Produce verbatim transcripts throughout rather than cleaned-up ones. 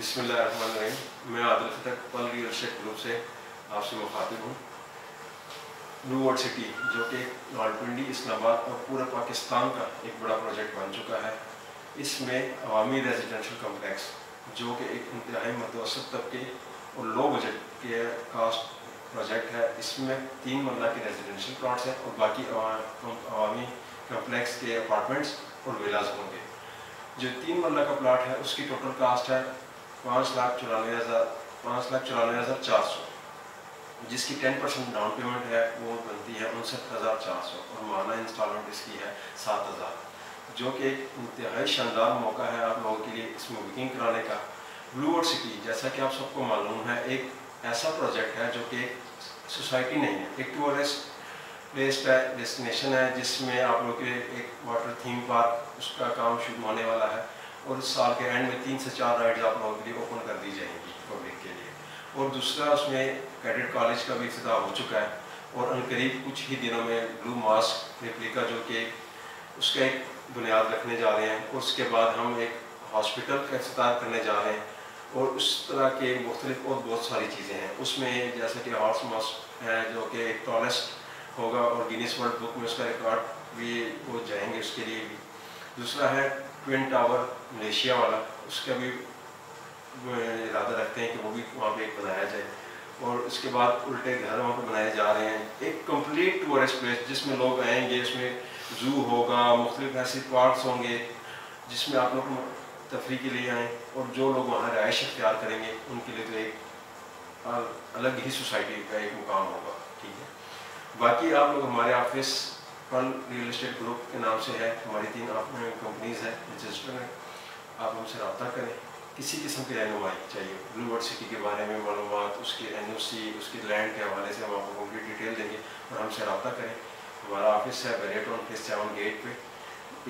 बिस्मिल्लाहिर्रहमानिर्रहीम। मैं Adil Khattak Pearl real estate group से आपसे मुखातिब हूँ। ब्लूवोड सिटी जो कि रावलपिंडी, इस्लामाबाद और पूरा पाकिस्तान का एक बड़ा प्रोजेक्ट बन चुका है। इसमें अवामी रेजिडेंशल कम्प्लेक्स जो कि एक इंतहाई मतवसत तबके और लो बजट के कास्ट प्रोजेक्ट है, इसमें तीन मरला के रेजिडेंशल प्लाट्स हैं और बाकी अवामी कम्प्लेक्स के अपार्टमेंट्स और विलाज होंगे। जो तीन मरला का प्लाट है उसकी टोटल कास्ट है पाँच लाख चौरानवे हज़ार पाँच लाख चौरानवे हज़ार चार सौ, जिसकी टेन परसेंट डाउन पेमेंट है वो बनती है उनसठ हज़ार चार सौ और माना इंस्टॉलमेंट इसकी है सात हज़ार, जो कि एक इंतहाई शानदार मौका है आप लोगों के लिए इसमें बुकिंग कराने का। ब्लूवोड सिटी जैसा कि आप सबको मालूम है एक ऐसा प्रोजेक्ट है जो कि एक सोसाइटी नहीं है, एक टूरिस्ट प्लेस का डेस्टिनेशन है, जिसमें आप लोग के एक वाटर थीम पार्क उसका काम शुरू होने वाला है और इस साल के एंड में तीन से चार राइड्स आप लोगों के लिए ओपन कर दी जाएंगी पब्लिक के लिए। और दूसरा उसमें कैडेट कॉलेज का भी इब्तिदा हो चुका है और अनकरीब कुछ ही दिनों में ब्लू मास्क रेप्लिका जो कि उसका एक बुनियाद रखने जा रहे हैं। उसके बाद हम एक हॉस्पिटल का इफ्तार करने जा रहे हैं और उस तरह के मुख्तलिफ और बहुत सारी चीज़ें हैं। उसमें जैसे कि हॉर्स मास्क है जो कि एक टॉलेस्ट होगा और गिनिस वर्ल्ड बुक में उसका रिकॉर्ड भी हो जाएंगे उसके लिए भी। दूसरा है ट्विन टावर मलेशिया वाला, उसका भी इरादा रखते हैं कि वो भी वहाँ पे एक बनाया जाए। और उसके बाद उल्टे घर वहाँ पे बनाए जा रहे हैं, एक कंप्लीट टूरिस्ट प्लेस जिसमें लोग आएंगे, उसमें जू होगा, मुख्तलिफ ऐसे पार्क्स होंगे जिसमें आप लोग तफरी के लिए आएँ। और जो लोग वहाँ रहायश इख्तियार करेंगे उनके लिए तो एक अलग ही सोसाइटी का एक मुकाम होगा, ठीक है। बाकी आप लोग हमारे office Pearl real estate group के नाम से है, हमारी तीन कंपनीज़ हैं रजिस्टर्ड हैं, आप हमसे रब्ता करें। किसी किस्म की रहनुमाई चाहिए ब्लूवोड सिटी के बारे में मालूमात, उसके एन ओ सी उसके लैंड के हवाले से हम आपको कंप्लीट डिटेल देंगे और हमसे रब्ता करें। हमारा ऑफिस है Bahria town phase seven gate पे,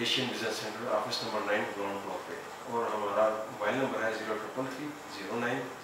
Asian business centre office number nine ground floor पे, और हमारा मोबाइल नंबर है zero triple three zero nine